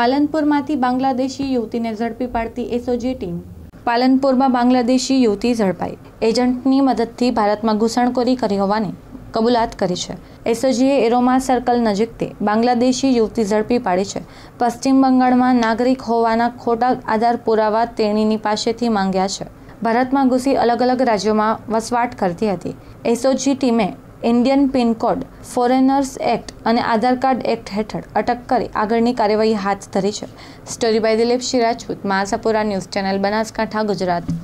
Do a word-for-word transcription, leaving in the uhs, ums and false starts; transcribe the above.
પાલનપુરમાંથી બાંગ્લાદેશી યુવતીને ઝડપી પાડતી એસઓજી ટીમ। પાલનપુરમાં બાંગ્લાદેશી યુવતી ઝડપાઈ, એજન્ટની મદદથી ભારતમાં ઘૂસણખોરી કરી હોવાની કબૂલાત કરી છે। એસઓજીએ એરોમા સર્કલ નજીકથી બાંગ્લાદેશી યુવતી ઝડપી પાડી છે। પશ્ચિમ બંગાળમાં નાગરિક હોવાના ખોટા આધાર પુરાવા તેણીની પાસેથી માંગ્યા છે। ભારતમાં ઘૂસી અલગ અલગ રાજ્યોમાં વસવાટ કરતી હતી। એસઓજી ટીમે Indian penal code, foreigners act और आधार कार्ड एक्ट हेठळ अटक कर आगळनी कार्यवाही हाथ धरी है। Story by Dilip Siraj, Ashapura news channel, Banaskantha, Gujarat.